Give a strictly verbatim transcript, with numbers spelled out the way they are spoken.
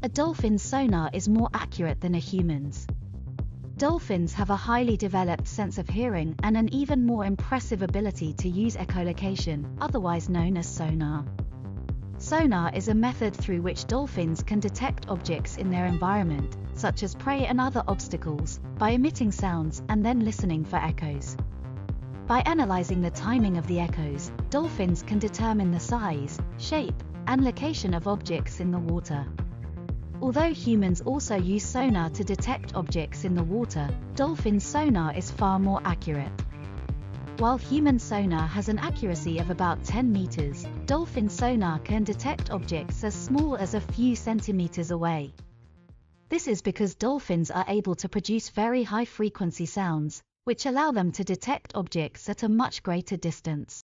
A dolphin's sonar is more accurate than a human's. Dolphins have a highly developed sense of hearing and an even more impressive ability to use echolocation, otherwise known as sonar. Sonar is a method through which dolphins can detect objects in their environment, such as prey and other obstacles, by emitting sounds and then listening for echoes. By analyzing the timing of the echoes, dolphins can determine the size, shape, and location of objects in the water. Although humans also use sonar to detect objects in the water, dolphin sonar is far more accurate. While human sonar has an accuracy of about ten meters, dolphin sonar can detect objects as small as a few centimeters away. This is because dolphins are able to produce very high-frequency sounds, which allow them to detect objects at a much greater distance.